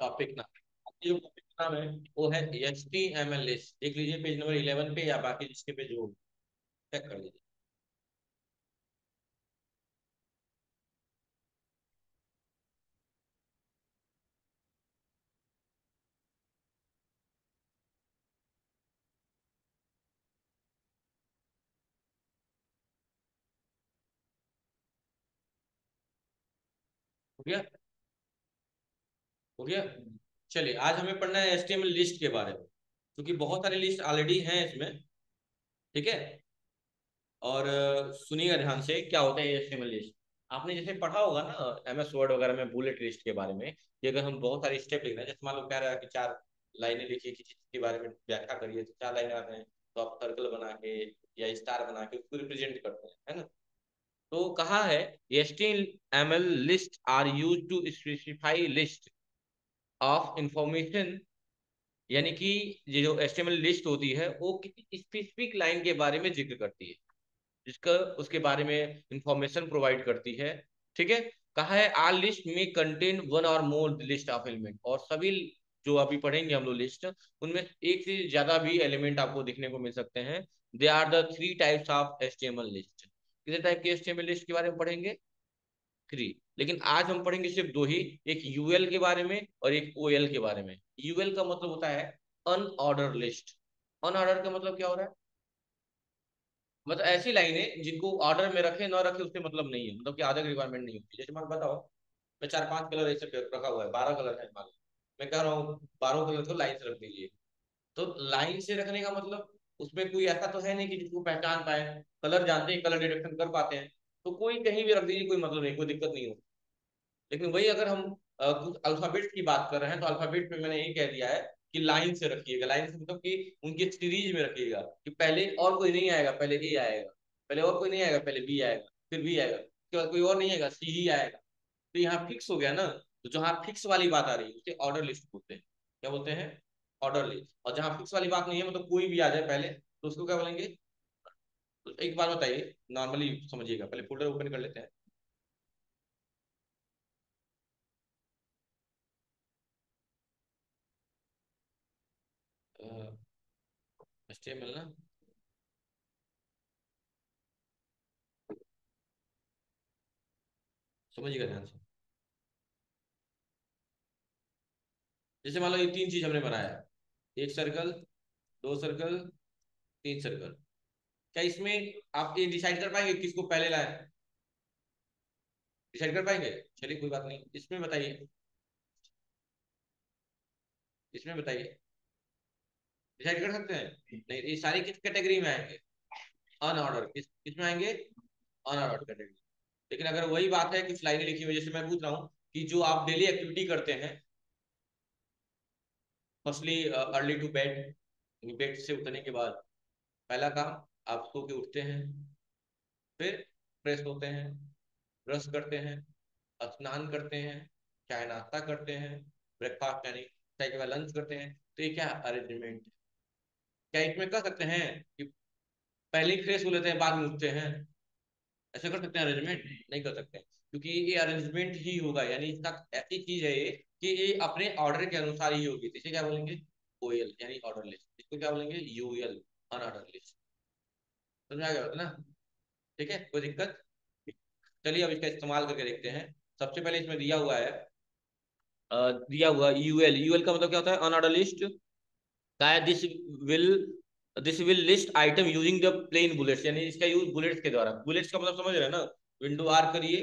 Topic नाम है वो है HTML लिस्ट। देख लीजिए पेज नंबर 11 पे या बाकी जिसके पेज हो चेक कर लीजिए। हो गया। चलिए आज हमें पढ़ना है HTML लिस्ट के बारे में, क्योंकि बहुत सारे लिस्ट ऑलरेडी हैं इसमें, ठीक है। और सुनिएगा ध्यान से क्या होता है HTML लिस्ट। आपने जैसे पढ़ा होगा ना MS वर्ड वगैरह में बुलेट लिस्ट के बारे में, कि अगर हम बहुत सारे स्टेप लिख रहे हैं, जैसे मान लो कह रहा है कि 4 लाइनें लिखिए, किसी चीज के बारे में व्याख्या करिए, तो 4 लाइनें आ रहे हैं तो आप सर्कल बना के या स्टार बना के उसको रिप्रेजेंट करते हैं, है ना। तो कहा है HTML list are use to specify list of information, यानी कि ये जो HTML लिस्ट होती है वो किसी स्पेसिफिक लाइन के बारे में जिक्र करती है, जिसका उसके बारे में इंफॉर्मेशन प्रोवाइड करती है, ठीक है। कहा है आर लिस्ट में कंटेन वन और मोर लिस्ट ऑफ एलिमेंट, और सभी जो अभी पढ़ेंगे हम लोग लिस्ट, उनमें एक से ज्यादा भी एलिमेंट आपको देखने को मिल सकते हैं। दे are the 3 types of HTML list. कितने टाइप के HTML लिस्ट के बारे में पढ़ेंगे? 3। लेकिन आज हम पढ़ेंगे सिर्फ 2 ही, एक UL के बारे में और एक OL के बारे में। UL का मतलब होता है अनऑर्डर लिस्ट। अनऑर्डर का मतलब क्या हो रहा है? मतलब ऐसी लाइनें जिनको ऑर्डर में रखे ना रखे उससे मतलब नहीं है, मतलब कि आदर की रिक्वायरमेंट नहीं होती। जैसे मान बताओ मैं 4-5 कलर ऐसे रखा हुआ है, 12 कलर है, मान मैं कह रहा हूँ 12 कलर को लाइन से रख दीजिए, तो लाइन से रखने का मतलब उसमें कोई ऐसा तो है नहीं कि जिसको पहचान पाए, कलर जानते हैं, कलर डिटेक्शन कर पाते हैं, तो कोई कहीं भी रख दीजिए, कोई मतलब नहीं, कोई दिक्कत नहीं होती। लेकिन वही अगर हम कुछ अल्फाबेट की बात कर रहे हैं तो अल्फाबेट में मैंने ये कह दिया है कि लाइन से रखिएगा। लाइन से मतलब कि उनकी सीरीज में रखिएगा, कि पहले और कोई नहीं आएगा, पहले ए आएगा, पहले और कोई नहीं आएगा, पहले बी आएगा, फिर बी आएगा, उसके बाद कोई और नहीं आएगा, सी ही आएगा। तो यहाँ फिक्स हो गया ना, तो जहाँ फिक्स वाली बात आ रही है उसे ऑर्डर लिस्ट बोलते हैं। क्या बोलते हैं? Order list. और जहाँ फिक्स वाली बात नहीं है, मतलब कोई भी आ जाए पहले, तो उसको क्या बोलेंगे? तो एक बार बताइए, नॉर्मली समझिएगा। पहले फोल्डर ओपन कर लेते हैं। HTML ना, समझिएगा ध्यान से। जैसे मान लो ये 3 चीज हमने बनाया, 1 सर्कल, 2 सर्कल, 3 सर्कल। क्या इसमें आप ये डिसाइड कर पाएंगे किसको पहले लाए? डिसाइड कर पाएंगे? चलिए कोई बात नहीं। इसमें बताइए डिसाइड कर सकते हैं? नहीं। ये सारी किस कैटेगरी में आएंगे? अनऑर्डर। किसमें आएंगे? Unorder category. लेकिन अगर वही बात है कुछ लाइनें लिखी हुई, जैसे मैं पूछ रहा हूँ कि जो आप डेली एक्टिविटी करते हैं, firstly early to bed, bed से उठने के बाद पहला काम आप सो के उठते हैं, फिर फ्रेश होते हैं, ब्रश करते हैं, स्नान करते हैं, चाय नाश्ता करते हैं, ब्रेकफास्ट यानी चाय के बाद लंच करते हैं। तो ये क्या अरेंजमेंट? क्या इसमें कर सकते हैं कि पहले फ्रेश हो लेते हैं बाद में उठते हैं? ऐसा कर सकते हैं अरेंजमेंट? नहीं कर सकते, क्योंकि ये अरेंजमेंट ही होगा, यानी इसका ऐसी चीज है ये कि ये अपने ऑर्डर के अनुसार ही होगी। इसे क्या बोलेंगे? OL यानी ऑर्डर लिस्ट। इसको क्या बोलेंगे? UL unorder list. समझा गया ना? ठीक है, कोई दिक्कत? चलिए अब इसका इस्तेमाल करके देखते हैं। सबसे पहले इसमें दिया हुआ है UL। UL का मतलब क्या होता है? Unorder list. क्या है? This will list item using the plain bullets, यानी इसका यूज बुलेट्स के द्वारा। बुलेट्स का मतलब समझ रहे हैं ना? विंडो आर करिए,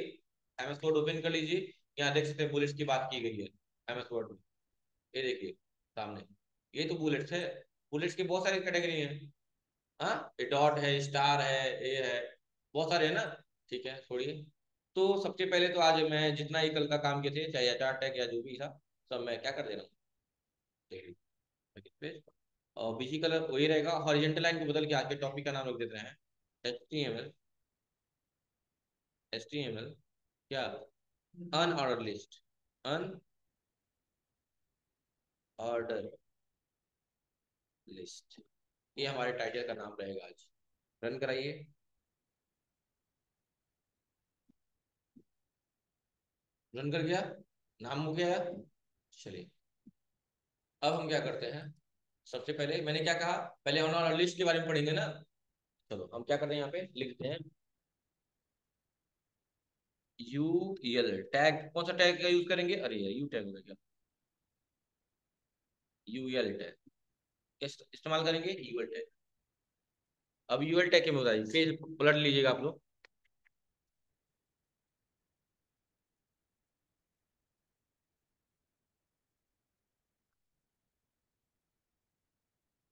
MS वर्ड ओपन कर लीजिए, यहाँ देख सकते हैं बुलेट्स की बात की गई है MS वर्ड में। ये देखिए सामने, ये तो बुलेट्स है। बुलेट्स के बहुत सारी कैटेगरी हैं, हाँ, ये डॉट है, स्टार है, ए है, बहुत सारे है ना, ठीक है। छोड़िए, तो सबसे पहले तो आज मैं जितना ही कल का काम किए थे, चाहे चार्ट है या जो भी था, सब मैं क्या कर दे रहा हूँ, और बीसी कलर वही रहेगा। हॉरिजॉन्टल लाइन को बदल के आज के टॉपिक का नाम रख देते हैं HTML क्या? Unorder list. अनऑर्डर लिस्ट, ये हमारे टाइटल का नाम रहेगा आज। रन कराइए। रन कर गया, नाम हो गया। चलिए अब हम क्या करते हैं, सबसे पहले मैंने क्या कहा, पहले हम लिस्ट के बारे में पढ़ेंगे ना। चलो हम क्या करते हैं, यहाँ पे लिखते हैं यूएल टैग। कौन सा टैग का यूज करेंगे? अरे यार यू टैग होगा क्या, यूएल टैग इस्तेमाल करेंगे, यूएल टैग। अब यूएल टैग के में बताइए, पेज पलट लीजिएगा आप लोग।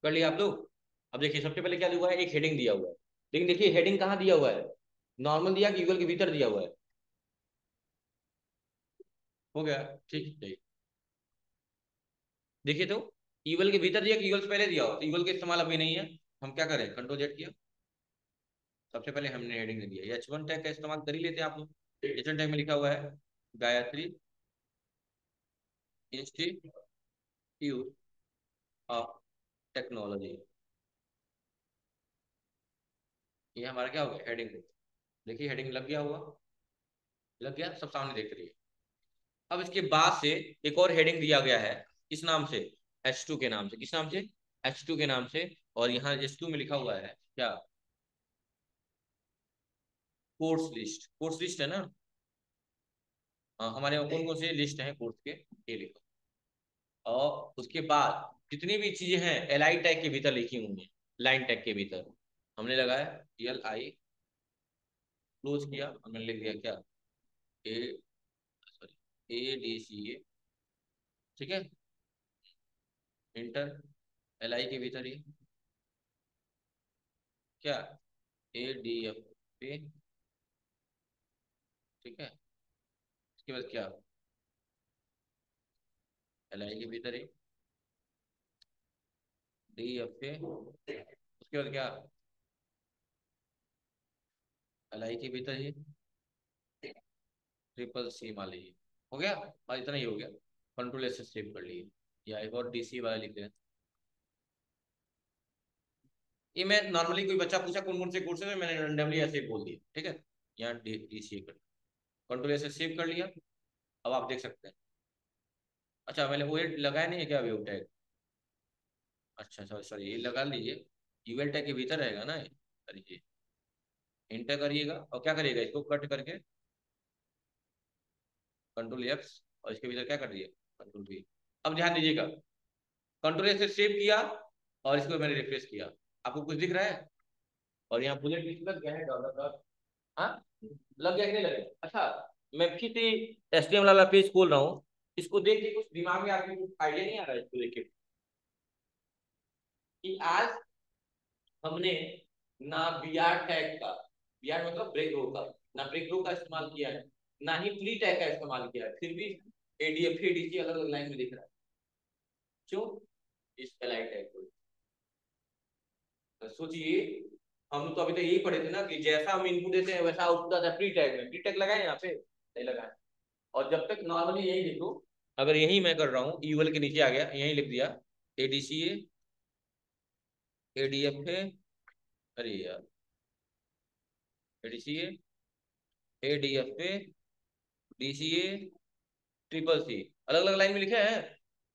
कर लिया आप लोग। अब देखिए सबसे पहले क्या हुआ है, एक हेडिंग दिया हुआ है, लेकिन देखिए हेडिंग कहाँ दिया हुआ है, नॉर्मल दिया कि यूएल के भीतर दिया हुआ है? हो गया ठीक है। देखिए तो यूएल के भीतर दिया कि यूएल से पहले दिया हो, तो यूएल के इस्तेमाल अभी नहीं है। हम क्या करें, कंट्रोल जेड किया, सबसे पहले हमने हेडिंग दे दिया। H1 टैग का इस्तेमाल कर ही लेते हैं आप लोग। H1 टैग में लिखा हुआ है गायत्री इंस्टीट्यूट ऑफ टेक्नोलॉजी। ये हमारा क्या हो गया, हेडिंग। देखिए हेडिंग लग गया हुआ, लग गया, सब सामने देख रही है। अब इसके बाद से एक और हेडिंग दिया गया है, किस नाम से, H2 के नाम से। किस नाम से, H2 के नाम से। और यहाँ H2 में लिखा हुआ है क्या, कोर्स लिस्ट। कोर्स लिस्ट है ना, हाँ, हमारे यहाँ कौन कौन से लिस्ट हैं कोर्स के, ये लिखो। और उसके बाद जितनी भी चीजें हैं LI टैग के भीतर लिखी हुई है, लाइन टैग के भीतर हमने लगाया LI, क्लोज किया, हमने लिख दिया क्या ADCA, ठीक है, इंटर LI के भीतर ही क्या ADFA, ठीक है। इसके बाद क्या LI के भीतर ही DFA, उसके बाद क्या LI के भीतर ही CCC मान लीजिए, हो गया बस, इतना ही हो गया। कंट्रोल एस सेव कर लीजिए, या एक और DC वाला लिख दें। ये मैं नॉर्मली कोई बच्चा पूछा कौन कौन से कोर्सेज में, मैंने रैंडमली ऐसे बोल दिया, ठीक है। यहाँ DC कर, कंट्रोल एस सेव कर लिया। अब आप देख सकते हैं। अच्छा मैंने वो लगाया नहीं है क्या वेब टैग, अच्छा सॉरी सॉरी, ये लगा लीजिए, यूएल टैग के भीतर रहेगा ना। अरे इंटर करिएगा और क्या करिएगा, इसको कट करके कंट्रोल एफ और इसके भीतर क्या कर दिया कंट्रोल बी। अब ध्यान दीजिएगा, कंट्रोल एफ से सेव किया और इसको मैंने रिफ्रेश किया, आपको कुछ दिख रहा है? और यहाँ बुलेट लिस्ट लग गया है डॉलर डॉट, हाँ लग गया कि नहीं लगेगा? अच्छा मैं फिर से HTML वाला पेज खोल रहा हूँ, इसको देख के कुछ दिमाग में आपको कुछ आइडिया नहीं आ रहा है इसको देख के, कि आज हमने ना BR टैग का, BR मतलब ब्रेक रो का, ना ब्रेक रो का इस्तेमाल किया है, ना ही फ्री टैग का इस्तेमाल किया है, फिर भी ADF ADC अलग अलग लाइन में दिख रहा है। क्यों? इस LI टैग को तो सोचिए, हम तो अभी तक यही पढ़े थे ना कि जैसा हम इनपुट देते हैं वैसा आउटपुट आता है। फ्री टैग में फ्री टैग लगाए यहाँ पे नहीं लगाए, और जब तक नॉर्मली यही देखो, अगर यही मैं कर रहा हूँ, यूएल के नीचे आ गया, यही लिख दिया ADCA ADFA, अरे यार ADCA ADFA DCA CCC अलग अलग लाइन में लिखे हैं,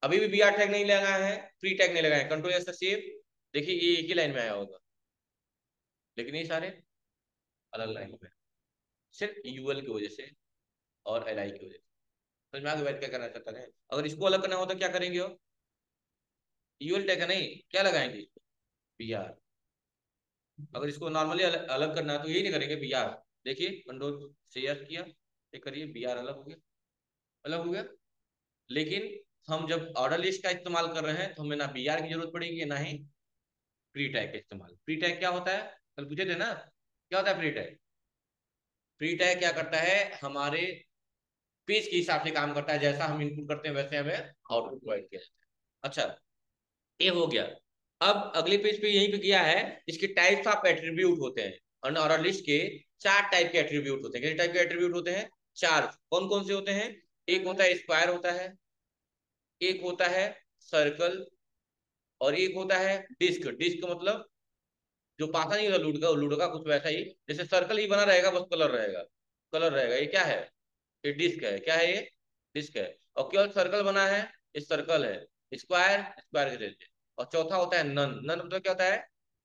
अभी भी BR टैग नहीं लगाया है, फ्री टैग नहीं लगाया है। कंट्रोल एस सेव, देखिए ये एक ही लाइन में आया होगा, लेकिन ये सारे अलग लाइन में, सिर्फ यूएल की वजह से और LI की वजह से। समझ में आ गया क्या करना चाहता है? अगर इसको अलग करना हो तो क्या करेंगे, हो यूएल टैग नहीं क्या लगाएंगे BR। अगर इसको नॉर्मली अलग करना है तो यही नहीं करेंगे BR। देखिए कंट्रोल शेयर किया, ये करिए BR अलग हो गया, अलग हो गया। लेकिन हम जब ऑर्डर लिस्ट का इस्तेमाल कर रहे हैं तो हमें ना BR की जरूरत पड़ेगी, ना ही फ्री टैग का इस्तेमाल। फ्री टैग क्या होता है, कल पूछे थे ना क्या होता है फ्री टैग। फ्री टैग क्या करता है, हमारे पेज के हिसाब से काम करता है, जैसा हम इनपुट करते हैं वैसे हमें आउटपुट प्रोवाइड किया जाता है। अच्छा ये हो गया। अब अगले पेज पे यहीं पे किया है, इसके टाइप्स ऑफ एट्रीब्यूट होते हैं, ऑर्डर लिस्ट के 4 टाइप के एट्रीब्यूट होते हैं। कितने टाइप के एट्रीब्यूट होते हैं, 4। कौन कौन से होते हैं, एक होता है स्क्वायर होता है, एक होता है सर्कल, और एक होता है डिस्क। डिस्क मतलब जो पासा नहीं होता लूडो का, लूडो का कुछ वैसा ही, जैसे सर्कल ही बना रहेगा बस कलर रहेगा, कलर रहेगा। ये क्या है, ये डिस्क है, क्या है ये डिस्क है। और केवल सर्कल बना है, ये सर्कल है, स्क्वायर स्क्वायर के रहते हैं। और चौथा होता है नन। नन मतलब क्या होता है?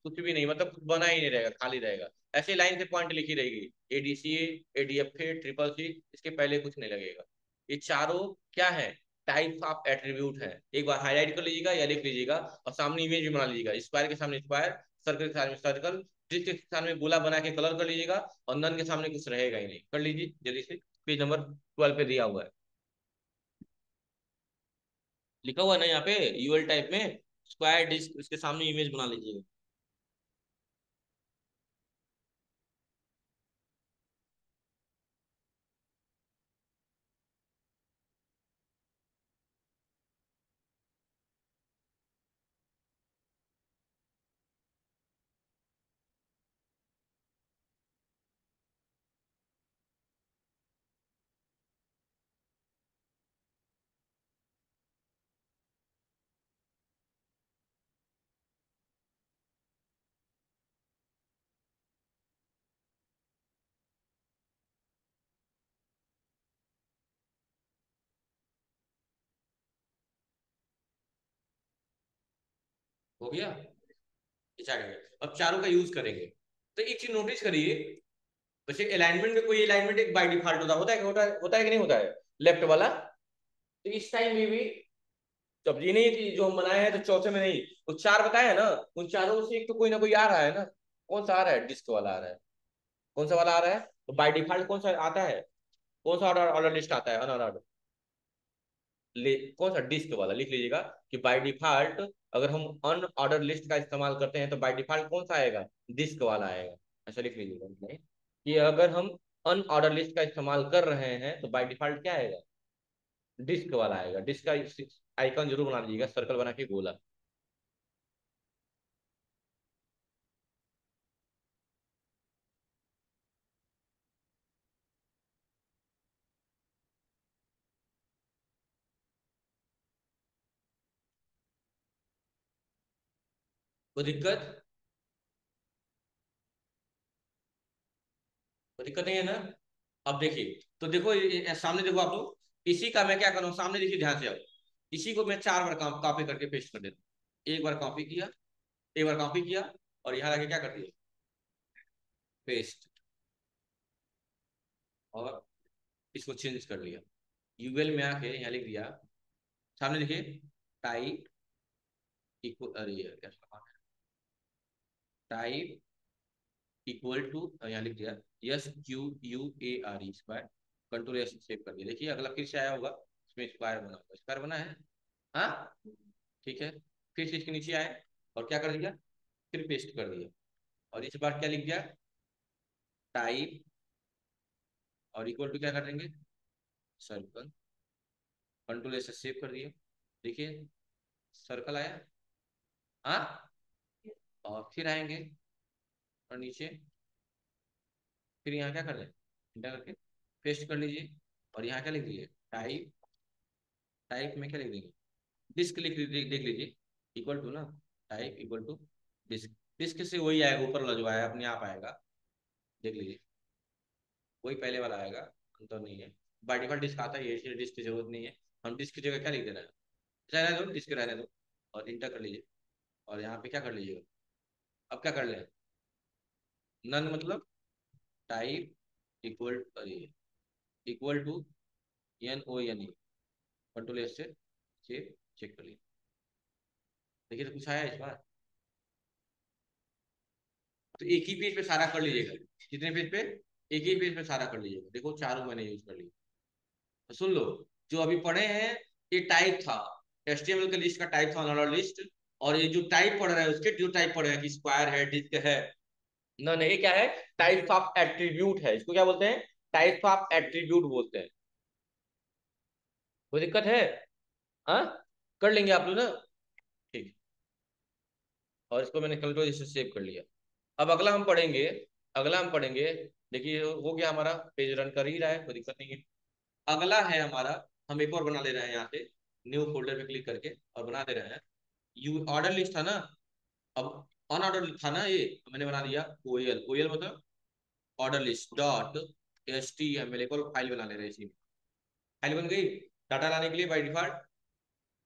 कुछ भी नहीं, मतलब कुछ बना ही नहीं रहेगा, खाली रहेगा। ऐसे लाइन से पॉइंट लिखी रहेगी ADCA ADFA CCC, इसके पहले कुछ नहीं लगेगा। ये चारों क्या है? टाइप ऑफ एट्रीब्यूट है। एक बार हाईलाइट कर लीजिएगा या लिख लीजिएगा और सामने इमेज भी बना लीजिएगा। स्क्वायर के सामने स्क्वायर, सर्कल के सामने सर्कल, डिस्क के सामने गोला बना के कलर कर लीजिएगा और नन के सामने कुछ रहेगा ही नहीं। कर लीजिए जल्दी से, पेज नंबर 12 पे दिया हुआ है, लिखा हुआ ना यहाँ पे यूएल टाइप में स्क्वायर डिस्क, इसके सामने इमेज बना लीजिएगा। हो गया? अब चारों का यूज करेंगे तो एक चीज नोटिस करिए, वैसे अलाइनमेंट में कोई अलाइनमेंट एक बाय डिफॉल्ट होता है कि नहीं होता है लेफ्ट वाला, तो इस टाइम में भी जब ये नहीं कि जो हम बनाए हैं तो चौथे में नहीं, वो चार बताया है ना, उन चारों से एक तो कोई ना कोई आ रहा है ना। कौन सा आ रहा है? डिस्क वाला आ रहा है। कौन सा वाला आ रहा है? तो बाय डिफॉल्ट कौन सा आता है? कौन सा ऑर्डर लिस्ट आता है? अनऑर्डर कौन सा? डिस्क वाला। लिख लीजिएगा कि बाय डिफॉल्ट अगर हम अनऑर्डर लिस्ट का इस्तेमाल करते हैं तो बाय डिफॉल्ट कौन सा आएगा? डिस्क वाला आएगा। ऐसा लिख लीजिएगा कि अगर हम अनऑर्डर लिस्ट का इस्तेमाल कर रहे हैं तो बाय डिफॉल्ट क्या आएगा? डिस्क वाला आएगा। डिस्क का आइकन जरूर बना लीजिएगा, सर्कल बना के गोला। कोई दिक्कत नहीं है ना? अब देखिए, तो देखो सामने, देखो आप लोग, इसी का मैं क्या कर रहा हूँ, सामने देखिए ध्यान से। अब इसी को मैं 4 बार कॉपी करके पेस्ट कर देता हूँ। एक बार कॉपी किया, एक बार कॉपी किया और यहाँ लाके क्या कर दिया? पेस्ट। और इसको चेंज कर लिया, यूएल में आके यहाँ लिख दिया, सामने देखिए टाइप इक्वल, अरे टाइप इक्वल टू, यहाँ लिख दिया SQUARE square, control S save कर दिया। देखिए अगला फिर से आया होगा, इसमें स्क्वायर बना होगा, स्क्वायर बना है, हाँ ठीक है। फिर से इसके नीचे आए और क्या कर दिया? फिर पेस्ट कर दिया। और इस बार क्या लिख दिया? टाइप और इक्वल टू क्या कर देंगे? सर्कल, कंट्रोल एस सेव कर दिया। देखिए सर्कल आया, हाँ। और फिर आएंगे और नीचे, फिर यहाँ क्या कर लें, इंटर करके पेस्ट कर लीजिए और यहाँ क्या लिख दीजिए? टाइप, टाइप में क्या लिख देंगे? डिस्क लिख लीजिए, देख लीजिए इक्वल टू ना, type equal to disc. Disc से वही आएगा, ऊपर वाला जो आया अपने आप आएगा, देख लीजिए वही पहले वाला आएगा, अंतर नहीं है। बाय डिफॉल्ट डिस्क आता है, ये डिस्क की जरूरत नहीं है। हम डिस्क की जगह क्या लिख दे रहे हैं? रहने दो, डिस्क रहने दो और इंटर कर लीजिए और यहाँ पे क्या कर लीजिएगा? अब क्या कर ले? नन मतलब टाइप इक्वल, अरे equal to NONE, control S से चेक कर लिए। देखिए तो कुछ आया इस बार? तो एक ही पेज पे सारा कर लीजिएगा। कितने पेज पे? एक ही पेज पे सारा कर लीजिएगा। देखो चारों मैंने यूज कर लिए। तो सुन लो, जो अभी पढ़े हैं ये टाइप था, HTML के लिस्ट का टाइप था अनऑर्डर लिस्ट, और ये जो टाइप पढ़ रहा है उसके जो टाइप पढ़ रहा है कि स्क्वायर है, डिस्क है, नन है, ये क्या है? टाइप ऑफ एट्रीब्यूट है। इसको क्या बोलते हैं? टाइप ऑफ एट्रीब्यूट बोलते हैं। कोई दिक्कत है? हाँ कर लेंगे आप लोग ना, ठीक। और इसको मैंने कंट्रोल से सेव कर लिया। अब अगला हम पढ़ेंगे। देखिए हो गया हमारा, पेज रन कर ही रहा है, कोई दिक्कत नहीं है। अगला है हमारा, हम एक और बना ले रहे हैं, यहाँ से न्यू फोल्डर पे क्लिक करके और बना दे रहे हैं। यू ऑर्डर लिस्ट था ना, अब अनऑर्डर था ना, ये मैंने बना दिया OL मतलब order list dot HTML file बना ले रहे हैं। इसी फाइल बन गई। डाटा लाने के लिए बाय डिफॉल्ट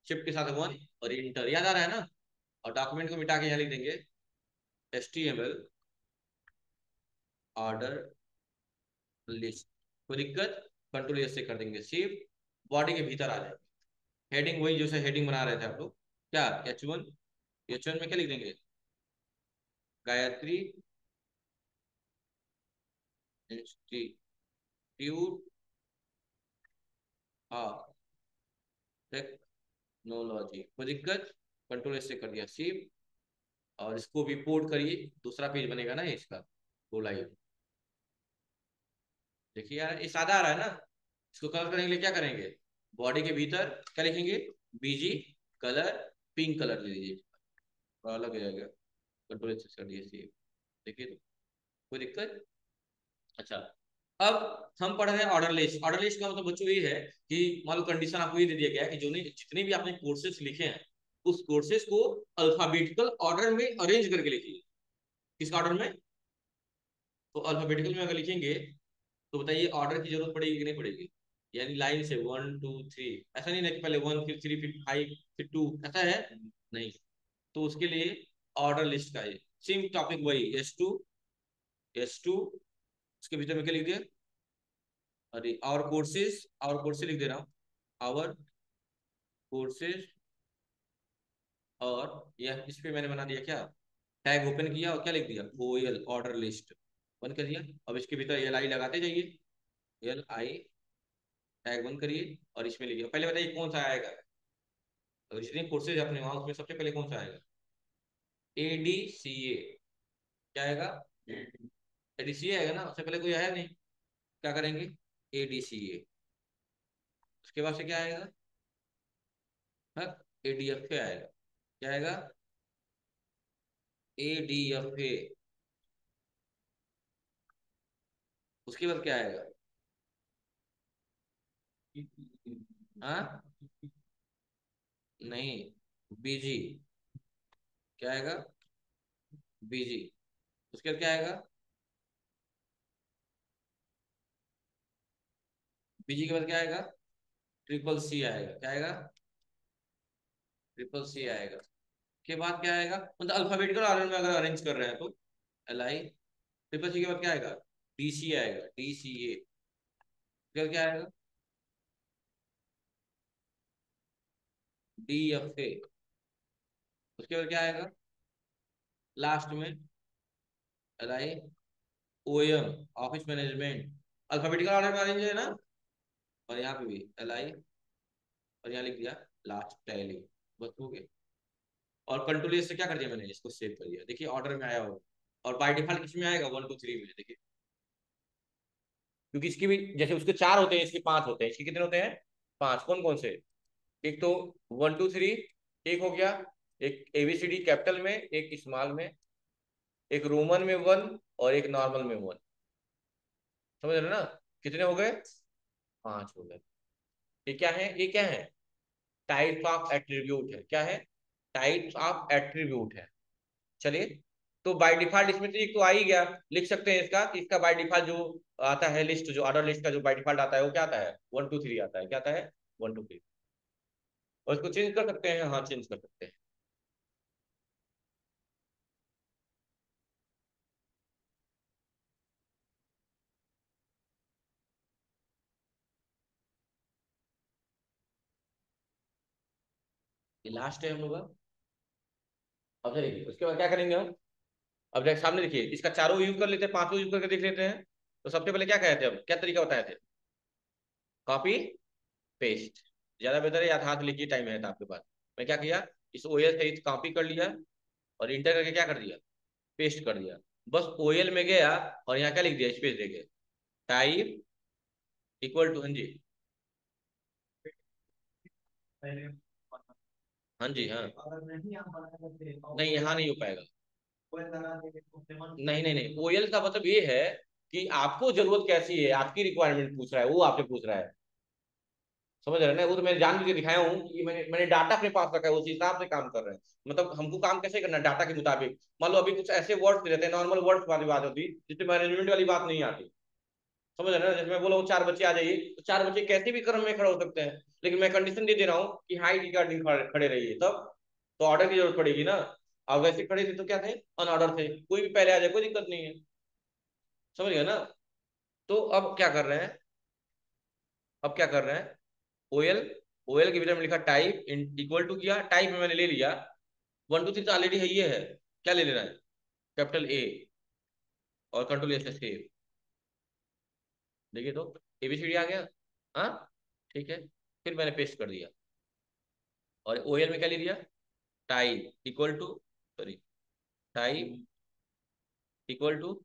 शिफ्ट के साथ वन और इंटर, याद आ रहा है ना। और डॉक्यूमेंट को मिटा के यहाँ लिख देंगे HTML ऑर्डर लिस्ट, कोई दिक्कत कंट्रोल एस से कर देंगे, शिफ्ट बॉडी के भीतर आ जाएंगे। हेडिंग वही जैसे हेडिंग बना रहे थे आप लोग, क्या H1 में क्या लिख देंगे गायत्री इंस्टीट्यूट ऑफ टेक्नोलॉजी, कोई दिक्कत कंट्रोल एस से कर दिया शिफ्ट, और इसको भी पोर्ट करिए, दूसरा पेज बनेगा ना इसका दो लाइन। देखिए यार ये सादा आ रहा है ना, इसको कलर करने के लिए क्या करेंगे, बॉडी के भीतर क्या लिखेंगे बीजी कलर, पिंक कलर ले लीजिए, अलग हो जाएगा कंट्रोल एस कर दिए सेव, देखिए तो कोई दिक्कत। अच्छा अब हम पढ़ रहे हैं ऑर्डर लिस्ट। ऑर्डर लिस्ट का मतलब बच्चों ये है कि मान लो कंडीशन आपको ये दे दिया गया है कि जो जितने भी आपने कोर्सेस लिखे हैं उस कोर्सेस को अल्फाबेटिकल ऑर्डर में अरेंज करके लिखिए। किस ऑर्डर में, तो अल्फाबेटिकल में अगर लिखेंगे तो बताइए ऑर्डर की जरूरत पड़ेगी कि नहीं पड़ेगी, यानी लाइन से 1 2 3, ऐसा नहीं ना कि पहले 1 फिर 3 फिर 5 फिर 2, ऐसा है नहीं। तो उसके लिए ऑर्डर लिस्ट का ये सेम टॉपिक वही S2 उसके भीतर में क्या लिख दिया, अरे आवर कोर्सेज लिख दे रहा हूँ, आवर कोर्सेज, और यह इस पे मैंने बना दिया क्या, टैग ओपन किया और क्या लिख दिया OL ऑर्डर लिस्ट बंद कर दिया। अब इसके भीतर LI लगाते जाइए, LI टैग बंद करिए और इसमें लिखिए। पहले बताइए कौन सा आएगा, और जितने कोर्सेज आपने वहाँ उसमें सबसे पहले कौन सा आएगा, ADCA क्या आएगा, ADCA आएगा ना, उससे पहले कोई आया नहीं, क्या करेंगे ADCA, उसके बाद से क्या आएगा ADFA आएगा, क्या आएगा ADFA, उसके बाद क्या आएगा, हाँ नहीं BG, क्या आएगा BG, उसके बाद क्या आएगा BG के बाद क्या आएगा CCC आएगा, क्या आएगा CCC आएगा, के बाद क्या आएगा, मतलब अल्फाबेटिकल ऑर्डर में अगर अरेंज कर रहे हैं तो LI, CCC के बाद क्या आएगा DC आएगा, DCA, उसके बाद क्या आएगा DFA, उसके बाद क्या आएगा लास्ट में LI OM office management. Alphabetical order में अरेंज है ना, और यहाँ पे भी LI और यहाँ लिख दिया लास्ट टैली, बस हो गया। और कंट्रोल एस से क्या कर दिया मैंने, इसको सेव कर दिया, देखिए ऑर्डर में आया होगा, और बाय डिफॉल्ट किसमें आएगा 1 2 3 में, देखिए क्योंकि इसकी भी जैसे उसके 4 होते हैं, इसके 5 होते हैं, इसके कितने होते हैं 5, कौन कौन से, एक तो 1 2 3 एक हो गया, एक ABCD कैपिटल में, एक स्मॉल में, एक रोमन में 1 और एक नॉर्मल में 1, समझ रहे हो ना, कितने हो गए 5 हो गए। ये क्या है, ये क्या है टाइप्स ऑफ एट्रीब्यूट है, क्या है टाइप्स ऑफ एट्रीब्यूट है। चलिए तो बाय डिफॉल्ट इसमें से एक तो आ ही गया, लिख सकते हैं इसका कि इसका बाय डिफॉल्ट जो आता है लिस्ट, जो ऑर्डर लिस्ट का जो बाय डिफॉल्ट आता है वो क्या आता है 1 2 3 आता है, क्या आता है 1 2 3, और इसको चेंज कर सकते हैं, हाँ चेंज कर सकते हैं। ये लास्ट है हम लोग। अब चलिए उसके बाद क्या करेंगे हम, अब जैसे सामने देखिए इसका चारों यूज कर लेते हैं, पांचों यूज करके देख लेते हैं। तो सबसे पहले क्या कहे थे, हम क्या तरीका बताए थे, कॉपी पेस्ट ज्यादा बेहतर है, या हाथ लिखिए टाइम है आपके पास। मैं क्या किया इस OL से कॉपी कर लिया और इंटर करके क्या कर दिया पेस्ट कर दिया, बस OL में गया और यहाँ क्या लिख दिया स्पेस दे गया, टाइप इक्वल टू हाँ जी नहीं यहाँ नहीं हो पाएगा, नहीं OL का मतलब ये है कि आपको जरूरत कैसी है, आपकी रिक्वायरमेंट पूछ रहा है वो आपसे पूछ रहा है, समझ रहे हैं ना। वो तो मैंने जान के दिखाया हूँ कि मैंने डाटा अपने पास रखा है, उस हिसाब से काम कर रहे हैं, मतलब हमको काम कैसे करना है डाटा के मुताबिक। मान लो अभी कुछ ऐसे वर्ड्स रहते हैं नॉर्मल वर्ड्स वाली बात होती है जिसमें मैनेजमेंट वाली बात नहीं आती, समझ रहे ना, जैसे मैं बोला हूँ 4 बच्चे आ जाइए, तो 4 बच्चे कैसे भी क्रम में खड़े हो सकते हैं, लेकिन मैं कंडीशन दे दे रहा हूँ कि हाइट रिगार्डिंग खड़े रहिए, तब तो ऑर्डर की जरूरत पड़ेगी ना। आप वैसे खड़े थे तो क्या थे, अनऑर्डर थे, कोई भी पहले आ जाए कोई दिक्कत नहीं है, समझ गए ना। तो अब क्या कर रहे हैं, अब क्या कर रहे हैं, ओएल के भीतर में लिखा टाइप इक्वल टू किया, टाइप में मैंने ले लिया 1 2 3 तो ऑलरेडी है, ये है क्या ले लेना है कैपिटल ए और कंट्रोल एस से सेव, देखिए तो एबीसीडी आ गया। हाँ ठीक है, फिर मैंने पेस्ट कर दिया और ओएल में क्या ले लिया type equal to, sorry type equal to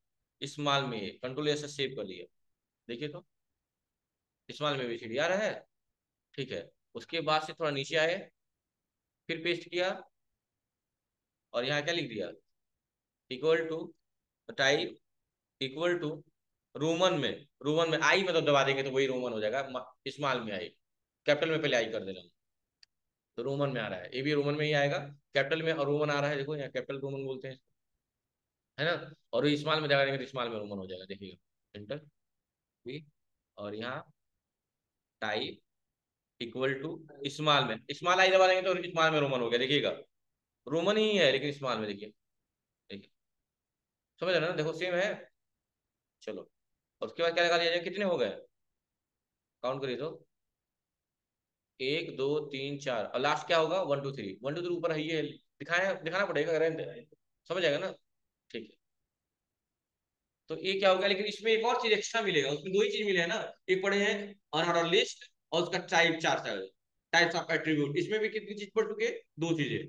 small में कंट्रोल एस से सेव कर लिया, देखिए तो स्मॉल में एबीसीडी आ रहा है। ठीक है, उसके बाद से थोड़ा नीचे आए, फिर पेस्ट किया और यहाँ क्या लिख दिया equal to type equal to roman में, रोमन में आई मतलब दबा देंगे तो वही रोमन हो जाएगा, स्मॉल में आई, कैपिटल में पहले आई कर देना तो रोमन में आ रहा है, ये भी रोमन में ही आएगा, कैपिटल में और रोमन आ रहा है, देखो यहाँ कैपिटल रोमन बोलते हैं, है ना, और स्मॉल में दबा देंगे तो स्मॉल में रोमन हो जाएगा, देखिएगा एंटर भी, और यहाँ टाइप इक्वल टू स्मॉल में, स्मॉल आई दबा देंगे तो स्मॉल में रोमन हो गया, देखिएगा रोमन ही है लेकिन स्मॉल में, देखिए देखिए समझ रहे ना, देखो सेम है। चलो उसके बाद क्या लगा लिया जाए, कितने हो गए काउंट करिए तो 1 2 3 4 और लास्ट क्या होगा 1 2 3, 1 2 3 ऊपर है, ये दिखाना पड़ेगा समझ जाएगा ना। ठीक है, तो ये क्या होगा, लेकिन इसमें एक और चीज एक्स्ट्रा मिलेगा, उसमें 2 ही चीज मिले हैं ना, एक पड़े हैं अनऑर्डर लिस्ट और उसका टाइप 4 टाइप्स ऑफ एट्रीब्यूट, इसमें भी कितनी चीज पड़ चुके, 2 चीजें,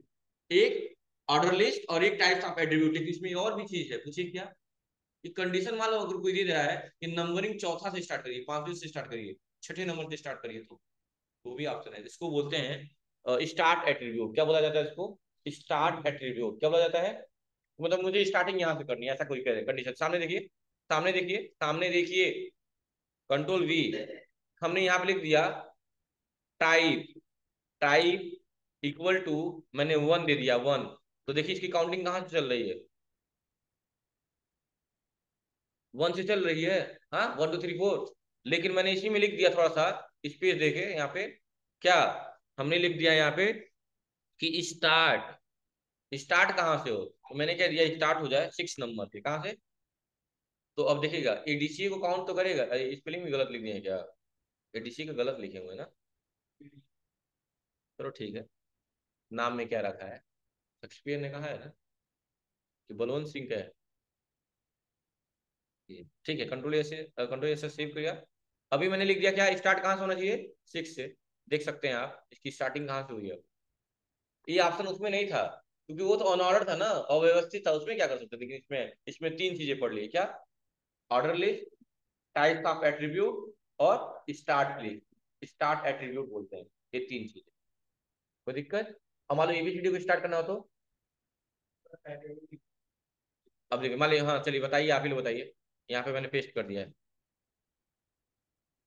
एक ऑर्डर लिस्ट और एक टाइप्स ऑफ एट्रीब्यूट, इसमें और भी चीज है, पूछिए क्या, एक कंडीशन मान लो अगर कोई दे रहा है कि नंबरिंग 4वां से स्टार्ट करिए, 5वें से स्टार्ट करिए, 6ठे नंबर से स्टार्ट करिए, तो वो भी ऑप्शन है, इसको बोलते हैं स्टार्ट एट्रीब्यूट, क्या बोला जाता है इसको, स्टार्ट एट्रीब्यूट क्या बोला जाता है, मतलब मुझे स्टार्टिंग यहाँ से करनी है ऐसा कोई कह कंडीशन, सामने देखिए सामने देखिए सामने देखिए कंट्रोल वी, हमने यहाँ पे लिख दिया टाइप इक्वल टू मैंने 1 दे दिया 1, तो देखिए इसकी काउंटिंग कहाँ से चल रही है, 1 से चल रही है, हाँ 1 2 3 4, लेकिन मैंने इसी में लिख दिया थोड़ा सा स्पेस देके, यहाँ पे क्या हमने लिख दिया यहाँ पे कि स्टार्ट कहाँ से हो, तो मैंने क्या दिया स्टार्ट हो जाए 6 नंबर से, कहाँ से, तो अब देखिएगा एडीसी को काउंट तो करेगा, अरे स्पेलिंग भी गलत लिख दिया है क्या, एडीसी का गलत लिखे हुए ना, चलो ठीक है, नाम में क्या रखा है, शेक्सपियर ने कहा है ना कि बलवंत सिंह का है, ठीक है कंट्रोल ए से सेव किया, अभी मैंने लिख दिया क्या स्टार्ट कहाँ से होना चाहिए 6 से, देख सकते हैं आप इसकी स्टार्टिंग कहाँ से हुई है, ये ऑप्शन उसमें नहीं था क्योंकि वो तो अनऑर्डर था ना, अव्यवस्थित था, उसमें क्या कर सकते, लेकिन इसमें 3 चीजें पढ़ ली, क्या order list, type of attribute और स्टार्ट लिस्ट, स्टार्ट एट्रीब्यूट बोलते हैं, ये 3 चीजें, कोई दिक्कत। अब मान लो एबीसीडी को स्टार्ट करना हो तो अब देखिए मान लो, हाँ चलिए बताइए आप ही लोग बताइए, यहाँ पे मैंने पेस्ट कर दिया है,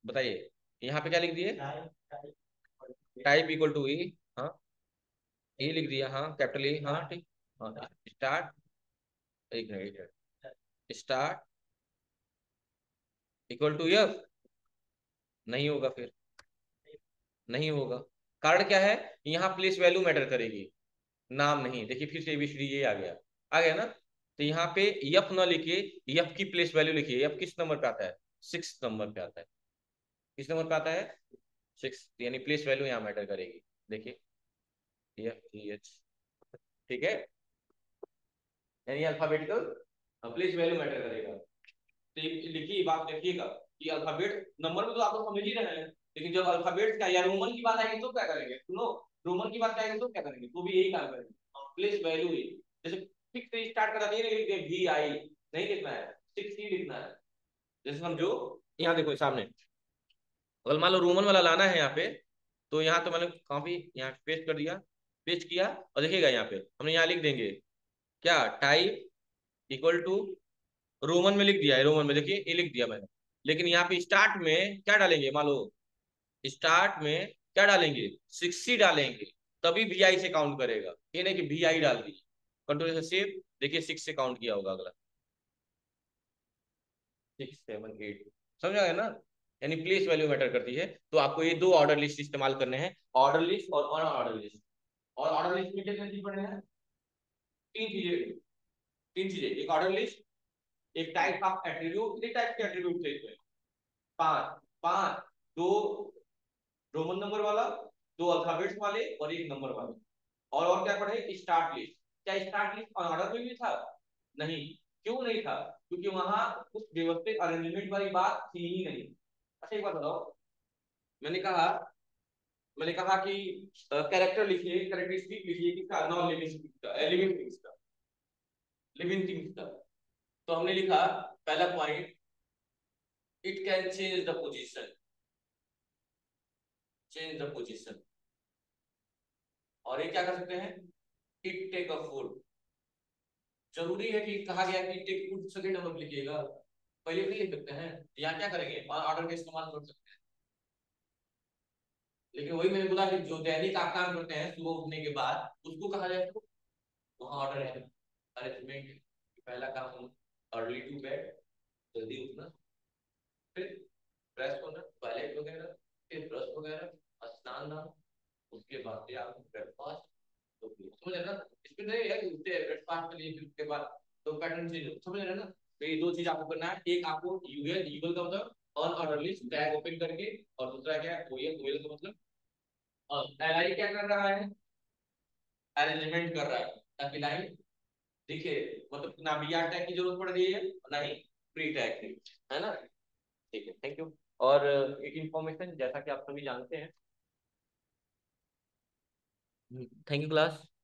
बताइए यहाँ पे क्या लिख दिए टाइप इक्वल टू ई, हाँ ए लिख दिया, हाँ कैपिटल ए, हाँ ठीक, हाँ स्टार्ट एक minute start equal to F नहीं होगा, फिर नहीं होगा, कारण क्या है यहाँ प्लेस वैल्यू मैटर करेगी, नाम नहीं, देखिए फिर से एबीसीडी ये आ गया ना, तो यहाँ पे यफ ना लिखिए, यफ की प्लेस वैल्यू लिखिए, यफ किस नंबर पे आता है 6 नंबर पे आता है, किस नंबर पे आता है 6, यानी प्लेस वैल्यू यहाँ मैटर करेगी, देखिए यफ ठीक है, यानी अल्फाबेटिकल प्लेस वैल्यू मैटर करेगा, तो लिखिए बात देखिएगा कि अल्फाबेट नंबर में तो आप लोग समझ ही रहे हैं, लेकिन जब अल्फाबेट का या रोमन की बात आएगी तो क्या करेंगे, सुनो रोमन की बात आएगी तो क्या करेंगे, वो भी यही काम करेंगे, प्लेस वैल्यू ही, जैसे ठीक से स्टार्ट करना चाहिए, लिख दे वी आई नहीं लिखना है, 6 ही लिखना है, जैसे हम जो यहाँ देखो सामने, अगर मान लो रोमन वाला लाना है यहाँ पे, तो यहाँ तो मैंने कॉपी यहाँ पेस्ट कर दिया, पेस्ट किया और देखिएगा यहाँ पे हमने यहाँ लिख देंगे क्या टाइप इक्वल टू रोमन में लिख दिया है, रोमन में देखिए ये लिख दिया मैंने, लेकिन यहाँ पे स्टार्ट में क्या डालेंगे, मान लो स्टार्ट में क्या डालेंगे 6 डालेंगे, तभी वी आई से काउंट करेगा, ये नहीं कि वी आई डाल दी, कंट्रोल से सेव देखिए 6 से काउंट किया होगा, अगला 6 7 8 समझा है ना, यानी प्लेस वैल्यू मैटर करती है। तो आपको ये दो ऑर्डर लिस्ट इस्तेमाल करने हैं, ऑर्डर लिस्ट और अनऑर्डर लिस्ट। और ऑर्डर लिस्ट में क्या करनी पड़े हैं, तीन चीजें, एक ऑर्डर लिस्ट, एक टाइप ऑफ एट्रीब्यूट, ये टाइप के एट्रीब्यूट थे इसमें पांच, दो रोमन नंबर वाला, दो अल्फाबेट्स वाले और एक नंबर वाले। और क्या पढ़े, स्टार्ट लिस्ट। क्या स्टार्ट लिस्ट ऑर्डर में भी था? नहीं। क्यों नहीं था? क्योंकि वहां कुछ व्यवस्थित अरेंजमेंट वाली बात थी ही नहीं। अच्छा एक बात बताओ, मैंने कहा कि कैरेक्टर लिखिए, कैरेक्टरिस्टिक लिखिए किसका, नॉन लिविंग थिंग्स का। तो हमने लिखा पहला point, it can change the position, और ये क्या कर सकते हैं, इट टेक अ फूड। जरूरी है कि कहा गया कि टेक फूड सेकंड नंबर लिखिएगा, पहले भी लिख सकते हैं। यहाँ क्या करेंगे, ऑर्डर का इस्तेमाल कर सकते हैं। लेकिन वही मैंने बोला कि जो दैनिक आप काम करते हैं सुबह उठने के बाद, उसको कहा जाए तो वहाँ ऑर्डर है, अरेंजमेंट। पहला काम अर्ली टू बेड, जल्दी उठना, फिर फ्रेश होना, टॉयलेट वगैरह, फिर ब्रश वगैरह, स्नान दान, उसके बाद आप ब्रेकफास्ट। तो समझ रहे ना, इसमें नहीं है कि उठते ब्रेकफास्ट के लिए फिर उसके बाद तो पैटर्न चेंज हो, समझ रहे ना। तो ये दो चीज आपको करना है, एक आपको यूएल का मतलब अनऑर्डर लिस्ट टैग ओपन करके, और दूसरा क्या है ओएल का मतलब एलआई क्या कर रहा है, अरेंजमेंट कर रहा है ताकि लाइन दिखे। मतलब ना बीआर टैग की जरूरत पड़ रही है, ना ही प्री टैग की, है ना। ठीक है, थैंक यू। और एक इंफॉर्मेशन जैसा कि आप सभी जानते हैं, थैंक यू क्लास।